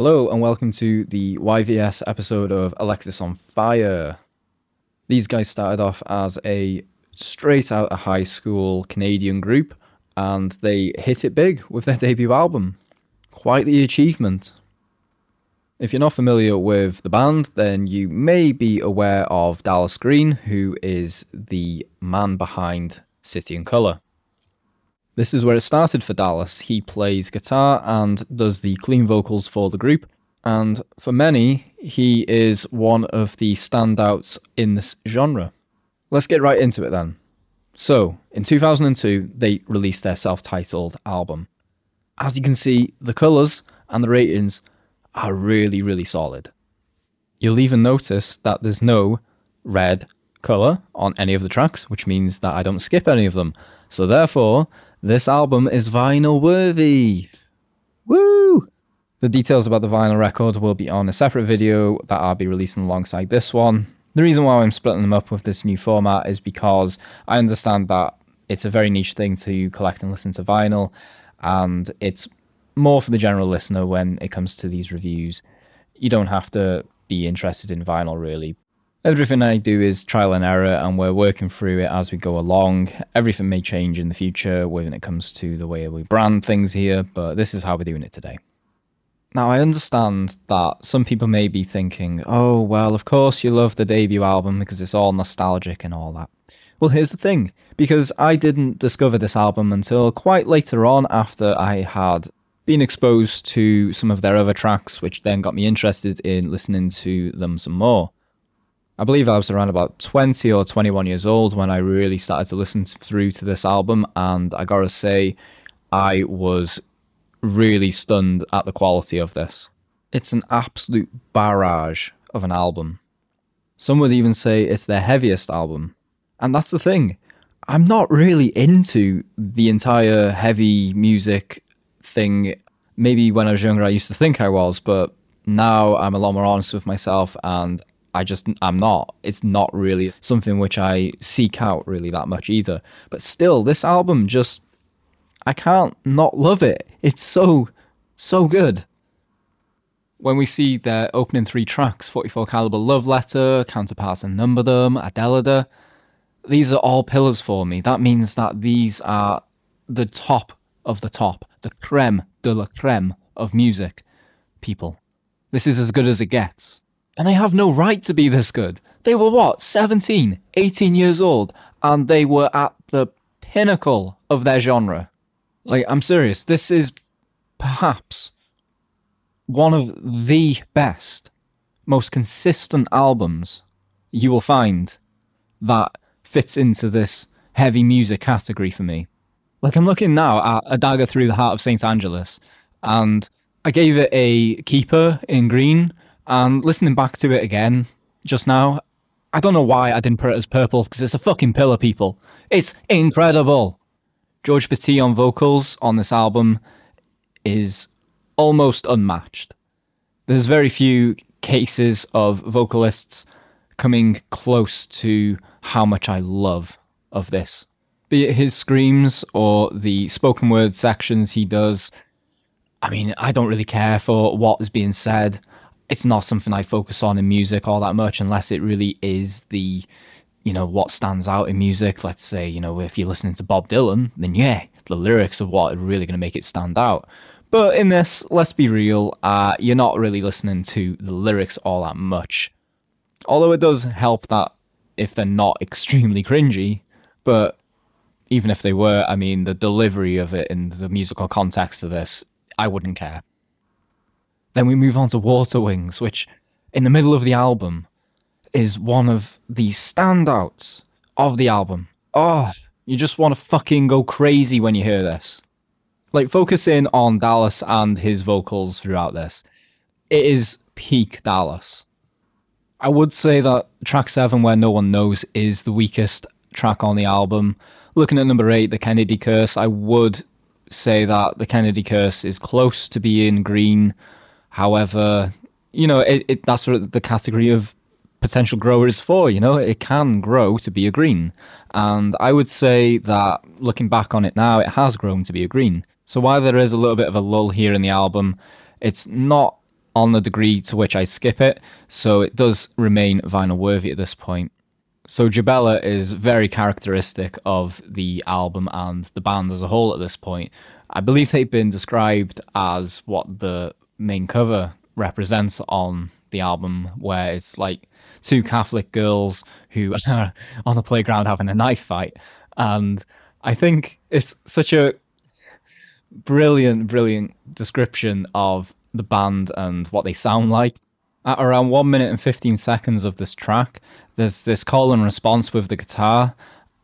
Hello and welcome to the YVS episode of Alexis on Fire. These guys started off as a straight out of high school Canadian group and they hit it big with their debut album. Quite the achievement. If you're not familiar with the band, then you may be aware of Dallas Green, who is the man behind City and Colour. This is where it started for Dallas. He plays guitar and does the clean vocals for the group. And for many, he is one of the standouts in this genre. Let's get right into it then. So, in 2002, they released their self-titled album. As you can see, the colours and the ratings are really, really solid. You'll even notice that there's no red colour on any of the tracks, which means that I don't skip any of them. So therefore, this album is vinyl worthy. Woo! The details about the vinyl record will be on a separate video that I'll be releasing alongside this one. The reason why I'm splitting them up with this new format is because I understand that it's a very niche thing to collect and listen to vinyl, and it's more for the general listener when it comes to these reviews. You don't have to be interested in vinyl really. Everything I do is trial and error and we're working through it as we go along. Everything may change in the future when it comes to the way we brand things here, but this is how we're doing it today. Now, I understand that some people may be thinking, oh, well, of course you love the debut album because it's all nostalgic and all that. Well, here's the thing, because I didn't discover this album until quite later on after I had been exposed to some of their other tracks, which then got me interested in listening to them some more. I believe I was around about 20 or 21 years old when I really started to listen through to this album, and I gotta say, I was really stunned at the quality of this. It's an absolute barrage of an album. Some would even say it's their heaviest album. And that's the thing, I'm not really into the entire heavy music thing. Maybe when I was younger I used to think I was, but now I'm a lot more honest with myself and I'm not. It's not really something which I seek out really that much either. But still, this album just, I can't not love it. It's so, so good. When we see their opening three tracks, 44 Caliber Love Letter, Counterparts and Number Them, Adelaide, these are all pillars for me. That means that these are the top of the top, the creme de la creme of music, people. This is as good as it gets. And they have no right to be this good. They were what, 17, 18 years old, and they were at the pinnacle of their genre. Like, I'm serious, this is perhaps one of the best, most consistent albums you will find that fits into this heavy music category for me. Like, I'm looking now at A Dagger Through the Heart of St. Angelus, and I gave it a keeper in green. And listening back to it again just now, I don't know why I didn't put it as purple, because it's a fucking pillar, people. It's incredible. George Petit on vocals on this album is almost unmatched. There's very few cases of vocalists coming close to how much I love of this. Be it his screams or the spoken word sections he does. I mean, I don't really care for what is being said. It's not something I focus on in music all that much unless it really is the, you know, what stands out in music. Let's say, you know, if you're listening to Bob Dylan, then yeah, the lyrics are what are really going to make it stand out. But in this, let's be real, you're not really listening to the lyrics all that much. Although it does help that if they're not extremely cringy, but even if they were, I mean, the delivery of it in the musical context of this, I wouldn't care. Then we move on to Water Wings, which, in the middle of the album, is one of the standouts of the album. Oh, you just want to fucking go crazy when you hear this. Like, focus in on Dallas and his vocals throughout this. It is peak Dallas. I would say that track 7, Where No One Knows, is the weakest track on the album. Looking at number 8, The Kennedy Curse, I would say that The Kennedy Curse is close to being green. However, you know, that's what the category of potential grower is for, you know, it can grow to be a green. And I would say that looking back on it now, it has grown to be a green. So while there is a little bit of a lull here in the album, it's not on the degree to which I skip it, so it does remain vinyl worthy at this point. So Jabella is very characteristic of the album and the band as a whole at this point. I believe they've been described as what the main cover represents on the album, where it's like two Catholic girls who are on the playground having a knife fight. And I think it's such a brilliant, brilliant description of the band and what they sound like. At around 1 minute and 15 seconds of this track, there's this call and response with the guitar,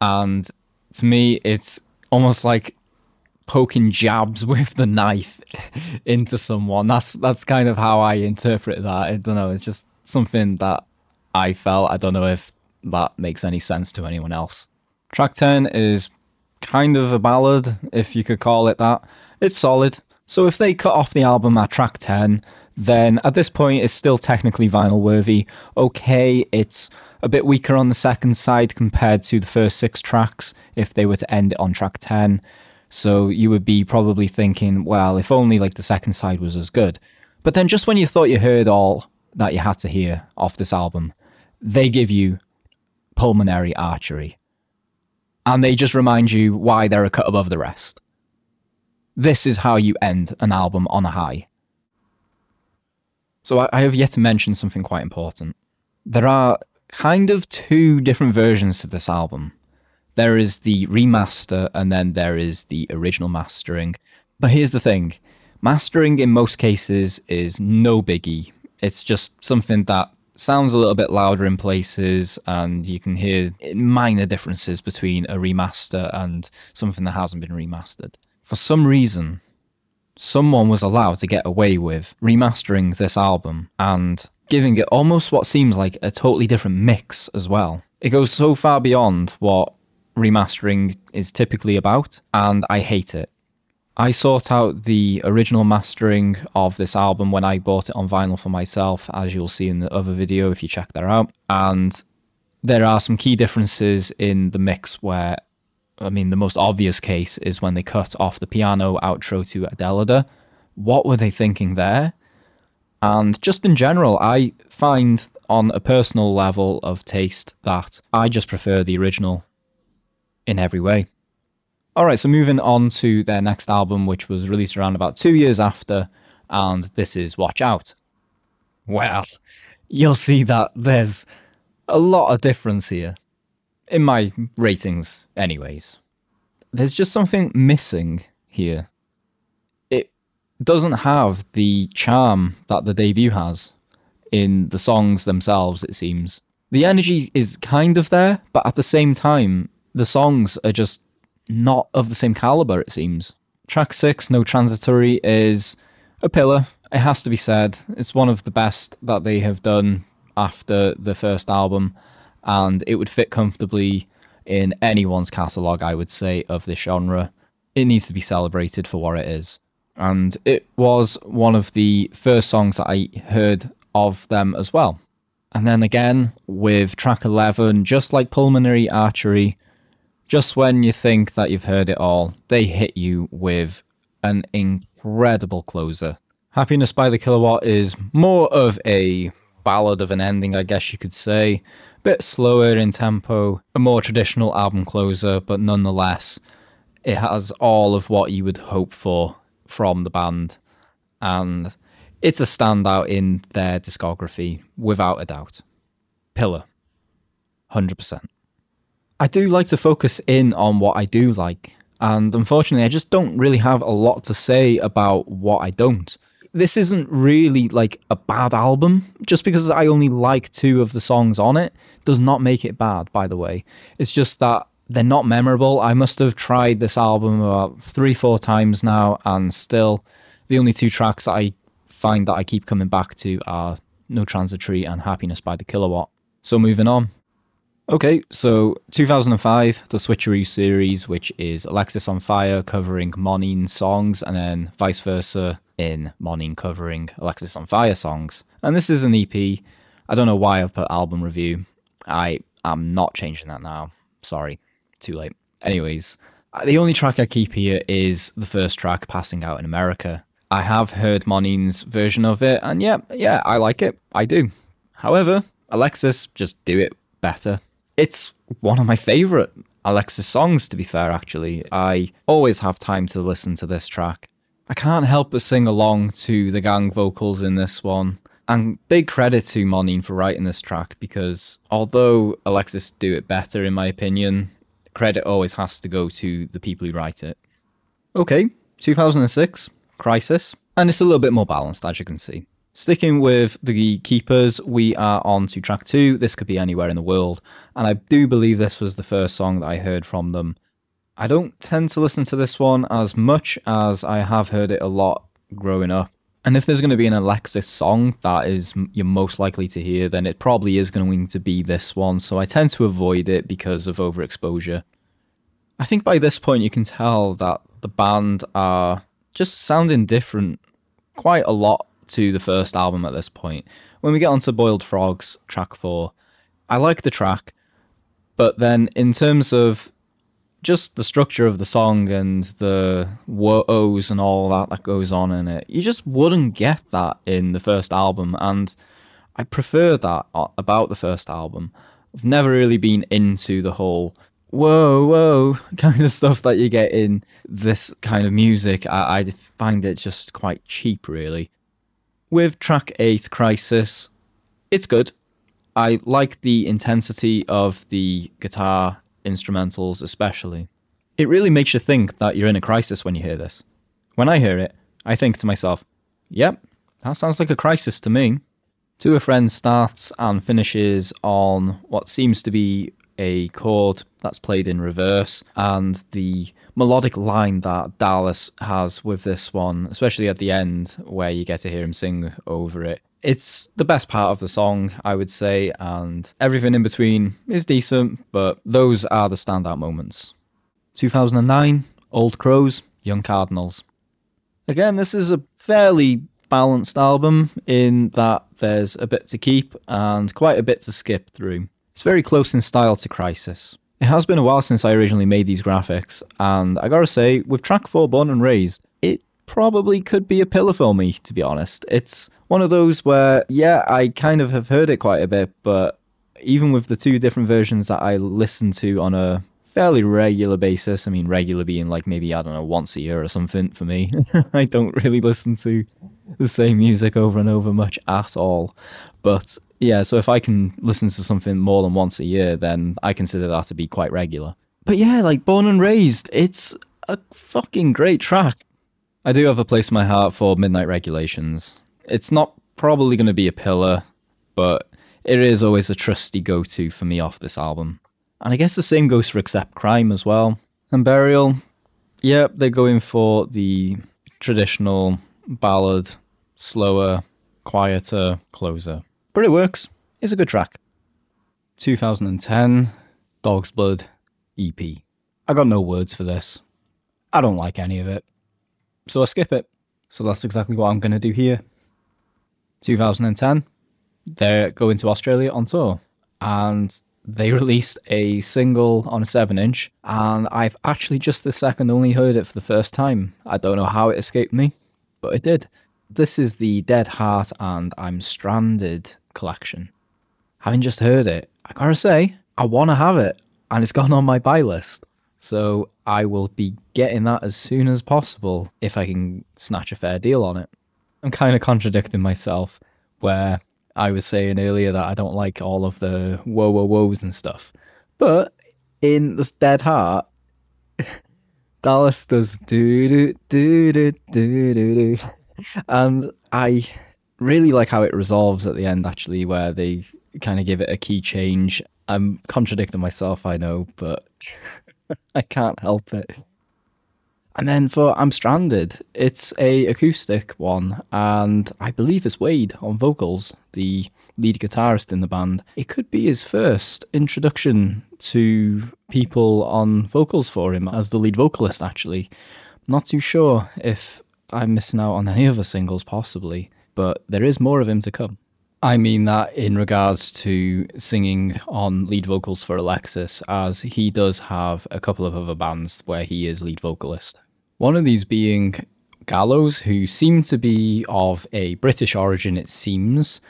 and to me it's almost like poking jabs with the knife into someone. That's kind of how I interpret that. I don't know, it's just something that I felt. I don't know if that makes any sense to anyone else. Track 10 is kind of a ballad, if you could call it that. It's solid. So if they cut off the album at track 10, then at this point it's still technically vinyl worthy. Okay, it's a bit weaker on the second side compared to the first 6 tracks if they were to end it on track 10. So you would be probably thinking, well, if only like the second side was as good. But then just when you thought you heard all that you had to hear off this album, they give you Pulmonary Archery. And they just remind you why they're a cut above the rest. This is how you end an album on a high. So I have yet to mention something quite important. There are kind of 2 different versions to this album. There is the remaster and then there is the original mastering. But here's the thing, mastering in most cases is no biggie. It's just something that sounds a little bit louder in places, and you can hear minor differences between a remaster and something that hasn't been remastered. For some reason, someone was allowed to get away with remastering this album and giving it almost what seems like a totally different mix as well. It goes so far beyond what remastering is typically about, and I hate it. I sought out the original mastering of this album when I bought it on vinyl for myself, as you'll see in the other video if you check that out, and there are some key differences in the mix where, I mean, the most obvious case is when they cut off the piano outro to Adelaida. What were they thinking there? And just in general, I find on a personal level of taste that I just prefer the original in every way. Alright, so moving on to their next album, which was released around about 2 years after, and this is Watch Out. Well, you'll see that there's a lot of difference here. In my ratings, anyways. There's just something missing here. It doesn't have the charm that the debut has in the songs themselves, it seems. The energy is kind of there, but at the same time, the songs are just not of the same caliber, it seems. Track 6, No Transitory, is a pillar. It has to be said. It's one of the best that they have done after the first album, and it would fit comfortably in anyone's catalogue, I would say, of this genre. It needs to be celebrated for what it is. And it was one of the first songs that I heard of them as well. And then again, with track 11, just like Pulmonary Archery, just when you think that you've heard it all, they hit you with an incredible closer. Happiness by the Kilowatt is more of a ballad of an ending, I guess you could say. Bit slower in tempo, a more traditional album closer, but nonetheless, it has all of what you would hope for from the band, and it's a standout in their discography, without a doubt. Pillar, 100%. I do like to focus in on what I do like, and unfortunately I just don't really have a lot to say about what I don't. This isn't really like a bad album. Just because I only like 2 of the songs on it does not make it bad, by the way. It's just that they're not memorable. I must have tried this album about 3-4 times now, and still the only 2 tracks I find that I keep coming back to are No Transitory and Happiness by the Kilowatt. So moving on. Okay, so 2005, The Switcheroo Series, which is Alexis on Fire covering Moneen songs, and then vice versa in Moneen covering Alexis on Fire songs. And this is an EP. I don't know why I've put album review. I am not changing that now. Sorry, too late. Anyways, the only track I keep here is the first track, Passing Out in America. I have heard Moneen's version of it, and yeah, I like it. I do. However, Alexis just do it better. It's one of my favourite Alexis songs, to be fair, actually. I always have time to listen to this track. I can't help but sing along to the gang vocals in this one. And big credit to Moneen for writing this track, because although Alexis do it better, in my opinion, credit always has to go to the people who write it. Okay, 2006, Crisis. And it's a little bit more balanced, as you can see. Sticking with the Keepers, we are on to track 2, This Could Be Anywhere in the World. And I do believe this was the first song that I heard from them. I don't tend to listen to this one as much as I have heard it a lot growing up. And if there's going to be an Alexis song that is you're most likely to hear, then it probably is going to be this one. So I tend to avoid it because of overexposure. I think by this point you can tell that the band are just sounding different quite a lot to the first album at this point. When we get onto Boiled Frogs, track 4, I like the track. But then in terms of just the structure of the song and the woes and all that goes on in it, you just wouldn't get that in the first album, and I prefer that about the first album. I've never really been into the whole whoa kind of stuff that you get in this kind of music. I find it just quite cheap, really. With track 8, Crisis, it's good. I like the intensity of the guitar instrumentals especially. It really makes you think that you're in a crisis when you hear this. When I hear it, I think to myself, yep, that sounds like a crisis to me. To a Friend starts and finishes on what seems to be a chord that's played in reverse, and the melodic line that Dallas has with this one, especially at the end where you get to hear him sing over it. It's the best part of the song, I would say, and everything in between is decent, but those are the standout moments. 2009, Old Crows, Young Cardinals. Again, this is a fairly balanced album in that there's a bit to keep and quite a bit to skip through. It's very close in style to Crisis. It has been a while since I originally made these graphics, and I gotta say, with track 4, Born and Raised, it probably could be a pillar for me, to be honest. It's one of those where, yeah, I kind of have heard it quite a bit, but even with the two different versions that I listen to on a fairly regular basis, I mean regular being like maybe, I don't know, once a year or something for me, I don't really listen to the same music over and over much at all. But yeah, so if I can listen to something more than once a year, then I consider that to be quite regular. But yeah, like Born and Raised, it's a fucking great track. I do have a place in my heart for Midnight Regulations. It's not probably going to be a pillar, but it is always a trusty go-to for me off this album. And I guess the same goes for Accept Crime as well. And Burial, yep, they're going for the traditional ballad, slower, quieter closer. But it works. It's a good track. 2010, Dog's Blood EP. I got no words for this. I don't like any of it, so I skip it. So that's exactly what I'm going to do here. 2010, they're going to Australia on tour, and they released a single on a 7-inch, and I've actually just this second only heard it for the first time. I don't know how it escaped me, but it did. This is the Dead Heart and I'm Stranded collection. Having just heard it, I gotta say, I want to have it, and it's gone on my buy list. So I will be getting that as soon as possible if I can snatch a fair deal on it. I'm kind of contradicting myself where I was saying earlier that I don't like all of the woes and stuff. But in this Dead Heart, Dallas does do-do-do-do-do-do. And I really like how it resolves at the end, actually, where they kind of give it a key change. I'm contradicting myself, I know, but I can't help it. And then for I'm Stranded, it's a acoustic one, and I believe it's Wade on vocals, the lead guitarist in the band. It could be his first introduction to people on vocals for him as the lead vocalist, actually. Not too sure if I'm missing out on any other singles, possibly, but there is more of him to come. I mean that in regards to singing on lead vocals for Alexis, as he does have a couple of other bands where he is lead vocalist. One of these being Gallows, who seem to be of a British origin, it seems.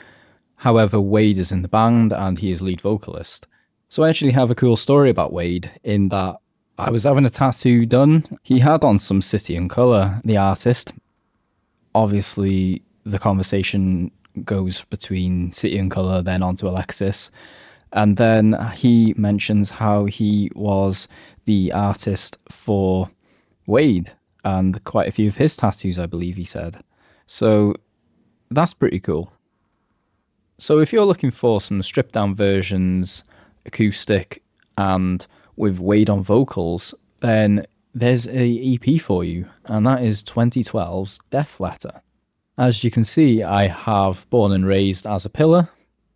However, Wade is in the band and he is lead vocalist. So I actually have a cool story about Wade, in that I was having a tattoo done. He had on some City and Colour, the artist. Obviously, the conversation goes between City and Colour, then onto Alexis. And then he mentions how he was the artist for Wade and quite a few of his tattoos, I believe he said. So that's pretty cool. So if you're looking for some stripped down versions, acoustic and with Wade on vocals, then there's a EP for you, and that is 2012's Death Letter. As you can see, I have Born and Raised as a pillar.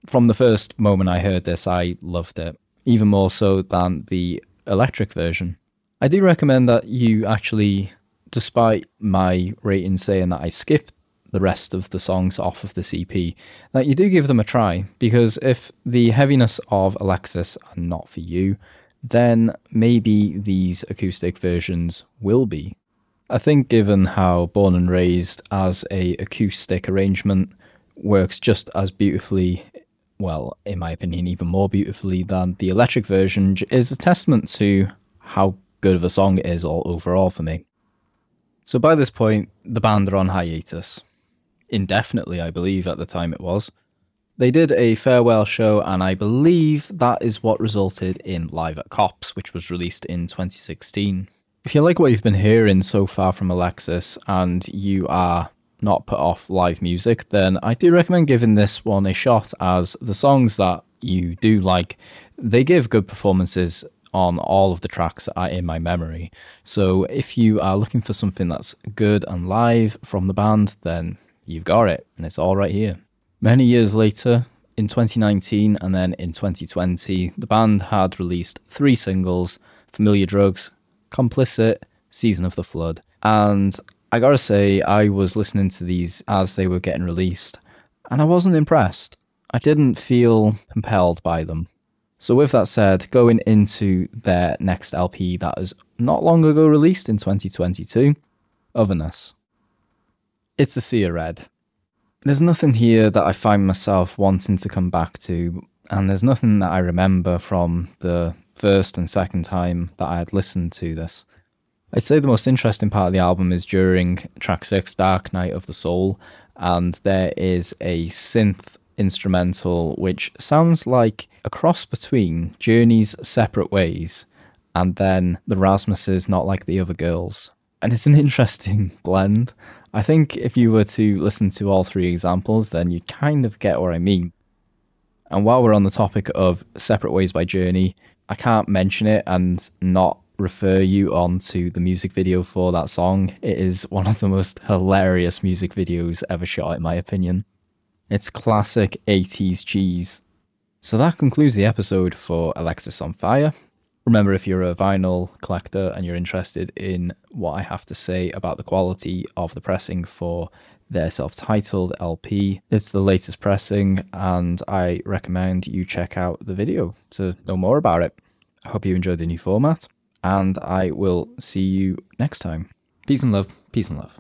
From the first moment I heard this, I loved it, even more so than the electric version. I do recommend that you actually, despite my rating saying that I skipped the rest of the songs off of this EP, that you do give them a try, because if the heaviness of Alexis are not for you, then maybe these acoustic versions will be. I think given how Born and Raised as a acoustic arrangement works just as beautifully, well, in my opinion, even more beautifully than the electric version, is a testament to how good of a song it is all overall for me. So by this point, the band are on hiatus. Indefinitely, I believe at the time it was. They did a farewell show, and I believe that is what resulted in Live at Copps, which was released in 2016. If you like what you've been hearing so far from Alexis, and you are not put off live music, then I do recommend giving this one a shot, as the songs that you do like, they give good performances on all of the tracks that are in my memory. So if you are looking for something that's good and live from the band, then you've got it, and it's all right here. Many years later, in 2019 and then in 2020, the band had released 3 singles, Familiar Drugs, Complicit, Season of the Flood, and I gotta say, I was listening to these as they were getting released, and I wasn't impressed. I didn't feel compelled by them. So with that said, going into their next LP that is not long ago released in 2022, Otherness. It's a sea of red. There's nothing here that I find myself wanting to come back to, and there's nothing that I remember from the first and second time that I had listened to this. I'd say the most interesting part of the album is during track 6, Dark Night of the Soul, and there is a synth instrumental which sounds like a cross between Journey's Separate Ways and then the Rasmus's Not Like the Other Girls. And it's an interesting blend. I think if you were to listen to all 3 examples, then you'd kind of get what I mean. And while we're on the topic of Separate Ways by Journey, I can't mention it and not refer you on to the music video for that song. It is one of the most hilarious music videos ever shot, in my opinion. It's classic 80s cheese. So that concludes the episode for Alexis on Fire. Remember, if you're a vinyl collector and you're interested in what I have to say about the quality of the pressing for their self-titled LP, it's the latest pressing, and I recommend you check out the video to know more about it. I hope you enjoyed the new format, and I will see you next time. Peace and love. Peace and love.